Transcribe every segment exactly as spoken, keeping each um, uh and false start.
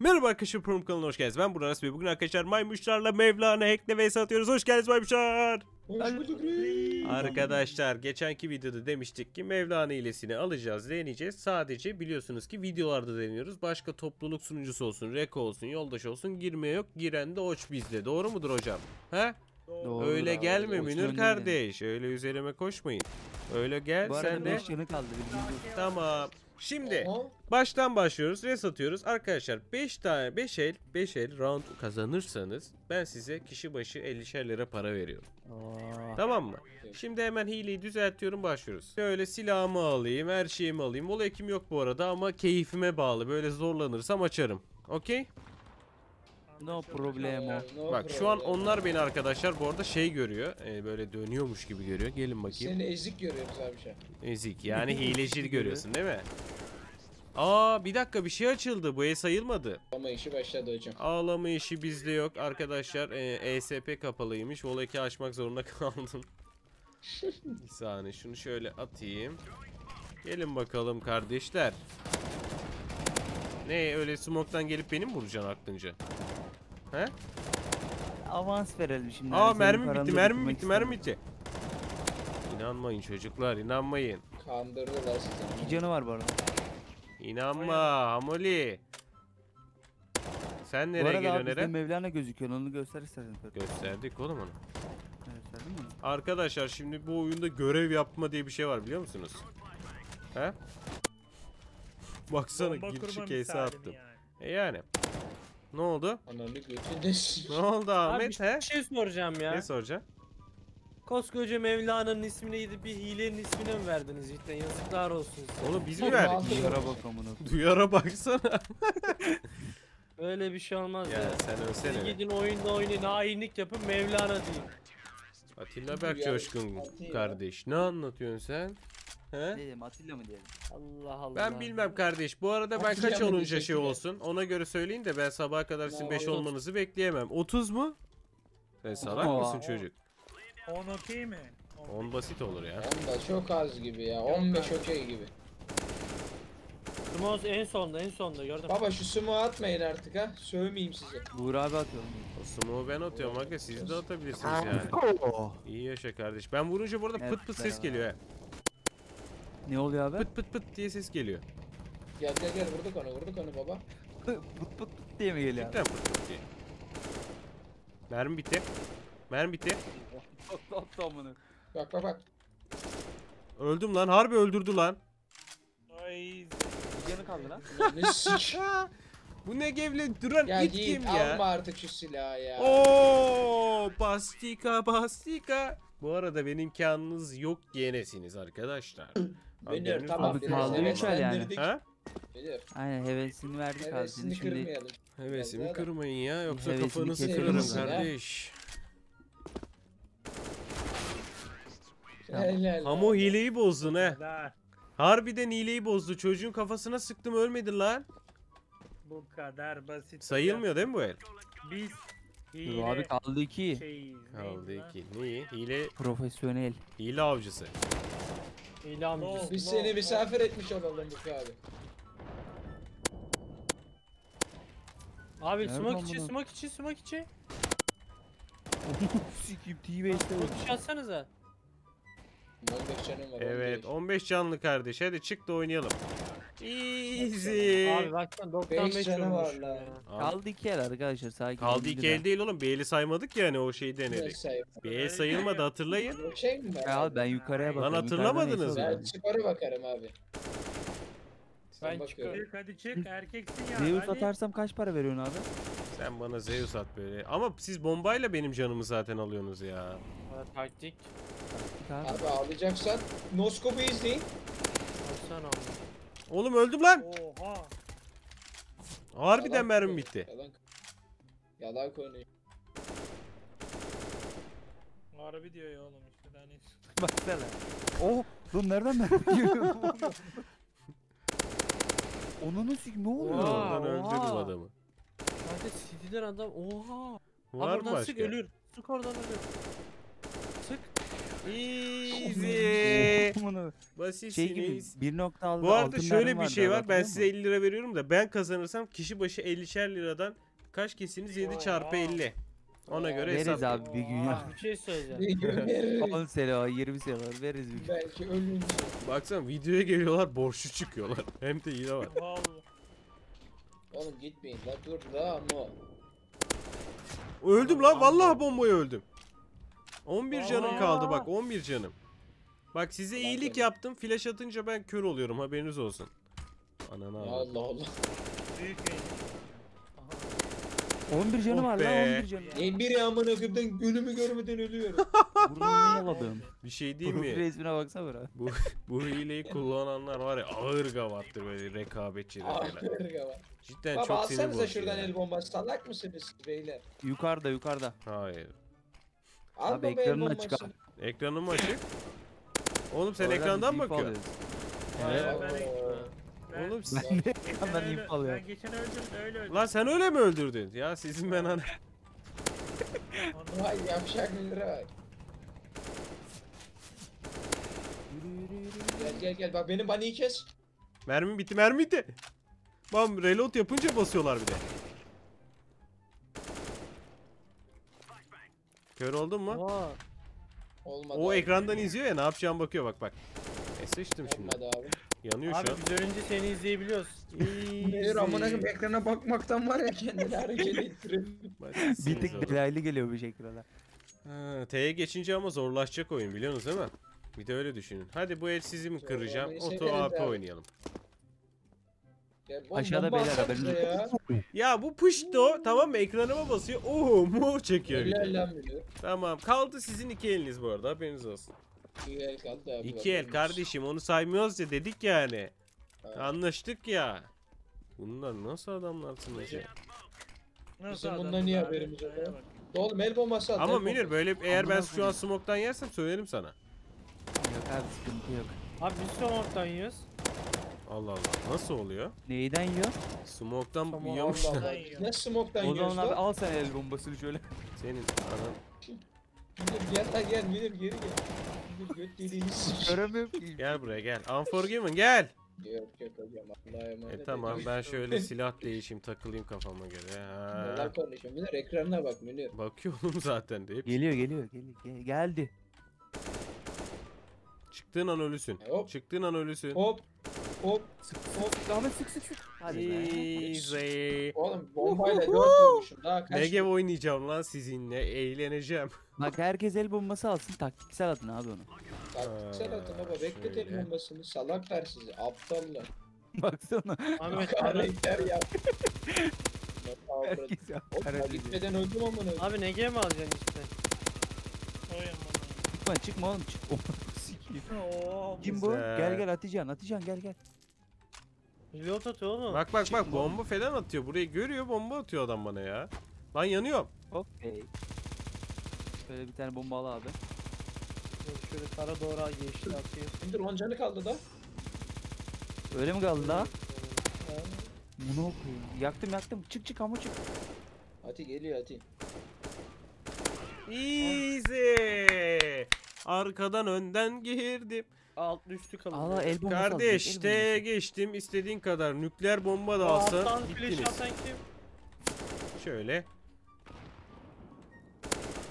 Merhaba arkadaşlar, Program kanalına hoş geldiniz. Ben Burak Asbey. Bugün arkadaşlar maymuşlarla Mevlana hackle vs atıyoruz. Hoş geldiniz maymuşlar. Hoş bulduk. Arkadaşlar geçenki videoda demiştik ki Mevlana hilesini alacağız, deneyeceğiz. Sadece biliyorsunuz ki videolarda deniyoruz. Başka topluluk sunucusu olsun, reko olsun, yoldaş olsun girmeye yok. Giren de oç bizde. Doğru mudur hocam? He? Doğru. Öyle abi, gelme Münir kardeş. Öyle üzerime koşmayın. Öyle gel sen de. Kaldı, tamam. Şimdi baştan başlıyoruz. Res atıyoruz. Arkadaşlar beş tane beş el beş el round kazanırsanız ben size kişi başı ellişer lira para veriyorum. Aa. Tamam mı? Şimdi hemen hileyi düzeltiyorum, başlıyoruz. Böyle silahımı alayım, her şeyimi alayım. Mola ekim yok bu arada ama keyfime bağlı. Böyle zorlanırsam açarım. Okey? No problem. Bak şu an onlar beni arkadaşlar bu arada şey görüyor. E, böyle dönüyormuş gibi görüyor. Gelin bakayım. Seni ezik görüyoruz abi şu an. Ezik yani hileci görüyorsun değil mi? Aa bir dakika bir şey açıldı. Bu e sayılmadı. Ağlama işi başladı hocam. Ağlama işi bizde yok arkadaşlar. E, E S P kapalıymış. Voleki açmak zorunda kaldım. Bir saniye şunu şöyle atayım. Gelin bakalım kardeşler. Ne öyle smoke'tan gelip benim vuracaksın aklınca? He? Avans verelim şimdi. Aa mermi bitti, mermi bitti, mermi bitti. İnanmayın çocuklar, inanmayın. Kandırdılar sizi. Bir canı var bu arada. İnanma Hamoli. Sen nereye geliyorsun nereye? Mevlana gözüküyor, onu göster istersen. Gösterdik oğlum onu. Gösterdin mi? Arkadaşlar şimdi bu oyunda görev yapma diye bir şey var biliyor musunuz? He? Baksana girişi kese attım. Yani. E yani. Ne oldu? Ne oldu Ahmet? Abi, bir şey soracağım ya. Ne soracağım? Koskoca Mevlana'nın ismini gidip bir hilenin ismini mi verdiniz cidden? Yazıklar olsun size. Oğlum biz mi verdik? Duyara bak amına. Duyara baksana. Öyle bir şey olmaz ya. Ya sen ölsene. Gidin oyunda oynayın, hainlik yapın, Mevlana değil. Atilla Berk Coşkun kardeş. Ne anlatıyorsun sen? He? Dedim Atilla mı diyelim? Allah Allah. Ben bilmem kardeş. Bu arada ben Atilla kaç olunca şey olsun. Ona göre söyleyin de ben sabaha kadar ya sizin beş olmanızı bekleyemem. otuz mu? Sen salak Aa, mısın on. Çocuk? on okey mi? on basit olur ya. on da çok az gibi ya. on beş okey gibi. Smoke en sonda en sonda gördüm. Baba şu smoke atmayın artık ha. Sövmeyeyim size. Buğur abi atıyorum. O smoke'u ben atıyorum aga, siz de atabilirsiniz yani. İyi yaşa kardeş. Ben vurunca burada evet, pıt pıt ses geliyor he. Ne oluyor abi? Pıt pıt pıt diye ses geliyor. Gel gel gel vurduk onu vurduk onu baba. Pıt pıt pıt diye mi geliyor? Pıt pıt pıt diye. Mermi bitti. Mermi bitti. Bak bak bak. Öldüm lan, harbi öldürdü lan. Ay canı kaldı lan. Bu ne gevle duran ya it kim ya? Alma artık şu silahı ya. Oo bastika bastika. Bu arada benim imkanınız yok yenesiniz arkadaşlar. Belir tamam biraz hevelendirdik. Ha? Belir. Aynen hevesini verdik abi. Hevesini kırmayalım. Hevesimi kırmayın ya yoksa kafanızı kırarım kardeş. Hamo hileyi bozdun he. Harbiden hileyi bozdu. Çocuğun kafasına sıktım ölmedi lan. Bu kadar basit. Sayılmıyor değil mi bu el? Biz hile abi kaldı iki. Şey, kaldı iki. Niye? Hile profesyonel. Hile avcısı. Hile avcısı. Oh, biz oh, seni misafir oh. etmiş olalım bu abi. Abi smoke içi, smoke içi, smoke içi. Sikim T beş'te uçatsanıza. Evet on beş canlı kardeş, hadi çık da oynayalım. Easy. Abi baksana doksan beş olmuş. Kaldı iki el arkadaşlar sakin. Kaldı iki el değil oğlum, B'li saymadık ya hani o şeyi denedik. B'ye sayılmadı hatırlayın. Şey mi ben? Ya ben yukarıya bakıyorum. Lan hatırlamadınız mı? Ben çıkarı bakarım abi. Sen ben çıkarı hadi çık erkeksin ya. Zeus hadi. Atarsam kaç para veriyorsun abi? Sen bana Zeus at böyle. Ama siz bombayla benim canımı zaten alıyorsunuz ya. Taktik. Abi ağlayacaksan Noskop'u izleyin. Baksana abi. Oğlum öldüm lan. Oha. Harbiden yalan mermi bitti. Yalan, yalan konuyu. Harbi diyor ya oğlum işte daha neyse. Baksana. Oh oğlum nereden mermi yiyor? Onunun sik ne oluyor? Ondan öldürdüm adamı. Zaten sidiler adam oha. Var mı başka? Sık oradan ölür. Sık oradan ölür. Sık. Easy. Basitsiniz. Şey bu arada şöyle bir şey var. Ben size elli lira veriyorum da ben kazanırsam kişi başı ellişer liradan kaç kesiniz? yedi çarpı elli. Ona göre veririz hesap. Veririz abi bir gün ya. Bir şey söyleyeceğim. on selo yirmi selo veririz bir gün. Belki ölünce. Baksana videoya geliyorlar borçlu çıkıyorlar. Hem de yine var. Oğlum gitmeyin la dur la ama. Öldüm lan vallahi bombaya öldüm. on bir canım kaldı bak on bir canım. Bak size iyilik yaptım flash atınca ben kör oluyorum haberiniz olsun. Ananı Allah Allah. on bir canım oh var lan on bir canım. Ne biri amına koyayım günümü görmeden ölüyorum. Burnumu yaladım. Bir şey değil mi? Resmine baksana bura. Bu bu hileyi kullananlar var ya ağır gavattır böyle rekabetçiler falan. Cidden baba, çok sinir bozucu. Alsanıza şuradan el bombası salak mısınız beyler? Yukarıda yukarıda. Hayır. Abi, abi ekranını açık. Ekranım açık. Oğlum sen oradan ekrandan mı bakıyorsun? Ben, oğlum sen ne kadar info alıyor. Ben geçen öldürdüm öyle öldürdüm. Lan sen öyle mi öldürdün? Ya sizin ben ana. Vay yavşak lira. Gel gel gel bak benim baniyi kes. Mermi bitti mermi bitti. Bam reload yapınca basıyorlar bir de. Kör oldun mu? Aa. Olmadı. O abi ekrandan izliyor ya ne yapacağım bakıyor bak bak. E seçtim şimdi. Abi. Yanıyor abi şu an. Abi biz önce seni izleyebiliyoruz. Eee. Amına koyayım ekrana bakmaktan var ya kendini hareket ettirin. Bir tek delaylı geliyor bu şekilde. Ha, T'ye geçince ama zorlaşacak oyun biliyorsunuz değil mi? Bir de öyle düşünün. Hadi bu el sizi mi kıracağım? Oto A P oynayalım. Ya, aşağıda beyler haberiniz olsun. Ya bu pışto tamam mı ekranıma basıyor. Oho mu çekiyor. Tamam kaldı sizin iki eliniz bu arada haberiniz olsun. İki el kaldı abi. İki el kardeşim onu saymıyoruz ya dedik yani. Evet. Anlaştık ya. Bunlar nasıl adamlarsın hocam? Nasıl adam bundan niye haberimiz yok? Oğlum el bombası at. Ama Münir böyle eğer ben şu an smoke'tan yersem söylerim sana. Yok abi sıkıntı yok. Abi biz smoke'tan yiyoruz. Allah Allah nasıl oluyor? Neyden yiyor? Smoke'tan tamam, yiyormuş da. Ne smoke'tan yiyorsun? O zaman abi al sen el bombasını şöyle. Senin anan. Münir gel la gel Münir geri gel. Gel buraya gel. Unforgiven gel. E tamam ben şöyle silah değişeyim takılayım kafama göre. Neler konuşuyorsun Münir ekranına bak Münir. Bakıyorum zaten deyip. Geliyor geliyor geliyor geldi. Çıktığın an ölüsün. Hop. Çıktığın an ölüsün. Hop. Hop. Hop. Daha sık sık sık. Hadi easy. Oğlum bombayla dört vurmuşum. Daha kaç. Negev oynayacağım lan sizinle. Eğleneceğim. Bak herkes el bombası alsın. Taktiksel atın abi onu. Taktiksel atın baba. Beklet el bombasını. Salaklar sizi. Aptallar. Baksana. Ahmet karakter yap. Herkes gitmeden öldüm amına. Abi Negev mi alacaksın işte? Çıkma çıkma oğlum çıkma. Kim bu? Gel gel Haticehan, Haticehan gel gel. Reload atıyor oğlum. Bak bak bak bomba falan atıyor. Burayı görüyor bomba atıyor adam bana ya. Lan yanıyorum. Okey. Şöyle bir tane bomba al abi. Şöyle kara doğru al yeşil atıyor. Şimdi oncanı kaldı da. Öyle mi kaldı da? Bunu okuyayım. Yaktım yaktım. Çık çık ama çık. Hadi geliyor hadi. Easy. Arkadan önden girdim. Alt üstü kaldı. Kardeş T'ye geçtim. İstediğin kadar nükleer bomba da alsa gittiniz. Şöyle.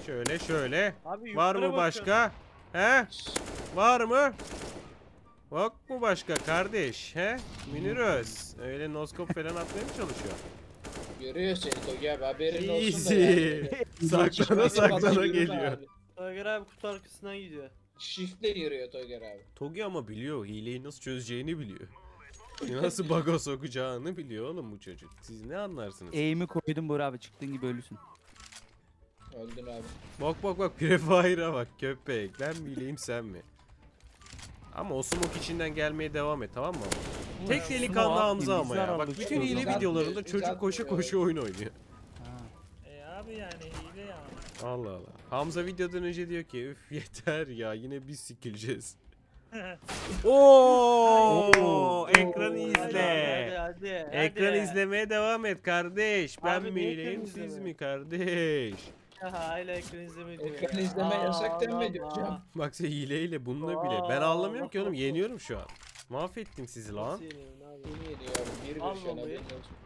Şöyle şöyle. Abi, var mı bakıyorum. Başka? He? Var mı? Bak mı başka kardeş? He? Münir Öz. Öyle noskop falan atmaya mı çalışıyor? Görüyor seni Togi abi haberin olsun da yani. Saklana saklana geliyor. Toger abi kutu arkasından gidiyor. Shift'le yürüyor Toger abi. Togi ama biliyor hileyi nasıl çözeceğini biliyor. Nasıl baga sokacağını biliyor oğlum bu çocuk. Siz ne anlarsınız? Eğimi koydum Burak abi çıktığın gibi ölüsün. Öldün abi. Bak bak bak prefire'a bak köpek. Ben mi hileyim sen mi? Ama o smoke içinden gelmeye devam et tamam mı? Tek delikanlı Hamza ama ya. Bak bütün hile videolarında çocuk koşu koşu oyun oynuyor. E abi yani hile ya. Allah Allah. Hamza videodan önce diyor ki üf yeter ya yine biz sikileceğiz. Ooo ekranı izle. Hadi, hadi, hadi. Ekranı izlemeye devam et kardeş. Ben abi, mi hileyim siz mi kardeş? Hala ekran izleme diyor. Ekran izleme yasak denmedi hocam. Bak sen hileyle bununla bile. Ben anlamıyorum ki oğlum, yeniyorum şu an. Mahvettim sizi lan.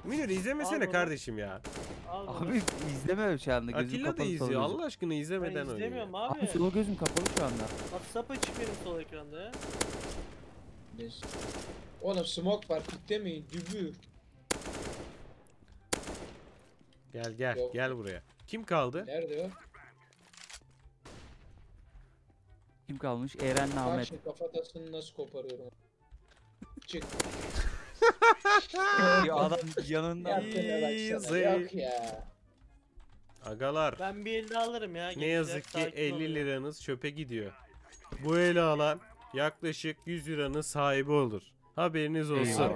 Münir izlemesene kardeşim ya. Abi izleme şu anda. Atilla da izliyor Allah aşkına, izlemeden oynuyor. İzlemiyorum abi. Abi sol gözüm kapalı şu anda. WhatsApp açık benim sol ekranda ya. Oğlum smoke var, kitlemeyin dübür. Gel gel Yok. gel buraya. Kim kaldı? Nerede o? Kim kalmış? Eren Ahmet. Karşı kafatasını nasıl koparıyorum? Çık. Ya adam yanında. Yok ya. Agalar. Ben bir elde alırım ya. Ne yazık ki elli liranız çöpe gidiyor. Bu eli alan yaklaşık yüz liranın sahibi olur. Haberiniz olsun.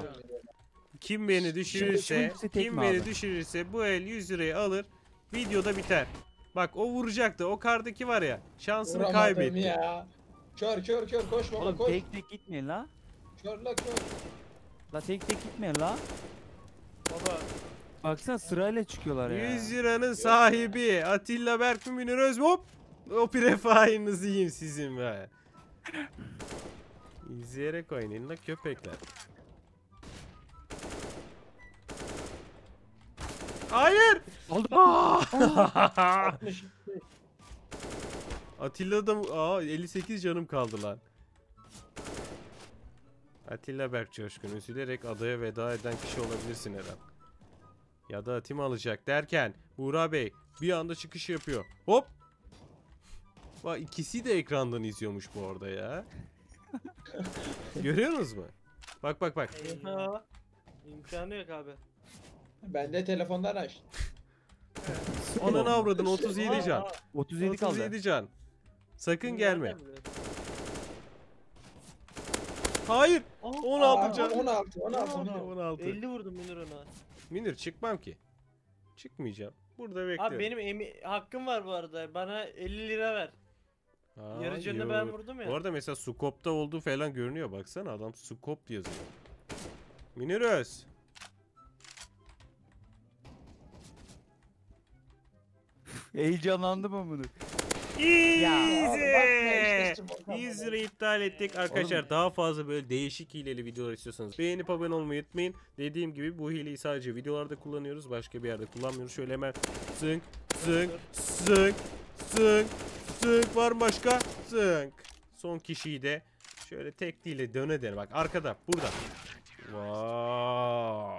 Kim beni düşürürse, kim beni düşürürse bu el yüz lirayı alır, videoda biter. Bak o vuracaktı, o kardaki var ya, şansını Vuramadım kaybetti. Ya. Kör kör kör koş baba koş. Oğlum tek tek gitme la. Kör la kör. La tek tek gitme la. Baba. Baksana sırayla çıkıyorlar ya. yüz liranın sahibi Atilla Berk Münir Öz. Hop. O prefainizi yiyeyim sizin be. İzleyerek oynayın la köpekler. Hayır. Oldu. Atilla da aa elli sekiz canım kaldı lan. Atilla Berk Coşkun üzülerek adaya veda eden kişi olabilirsin Eren. Ya da Atim alacak derken Buğra Bey bir anda çıkış yapıyor. Hop. Bak ikisi de ekrandan izliyormuş bu arada ya. Görüyorsunuz mu? Bak bak bak. İmkanı yok abi. Ben de telefondan açtım. Onun avradın otuz yedi can. otuz yedi kaldı. otuz yedi can. Sakın Bunlar gelme. Hayır. on altı can. on altı. on altı. on altı. elli vurdum Münir ona. Münir çıkmam ki. Çıkmayacağım. Burada bekliyorum. Abi benim emi hakkım var bu arada. Bana elli lira ver. Aa, yarı canını ben vurdum ya. Bu arada mesela Scope'da olduğu falan görünüyor. Baksana adam Scope yazıyor. Münir Öz. Heyecanlandım ama bunu. Easy. yüz lirayı iptal ettik arkadaşlar. Oğlum. Daha fazla böyle değişik hileli videolar istiyorsanız beğenip abone olmayı unutmayın. Dediğim gibi bu hileyi sadece videolarda kullanıyoruz. Başka bir yerde kullanmıyoruz. Şöyle hemen zınk zınk zınk zınk zınk var mı başka? Zınk. Son kişiyi de şöyle tekliyle döne der. Bak arkada burada. Wow.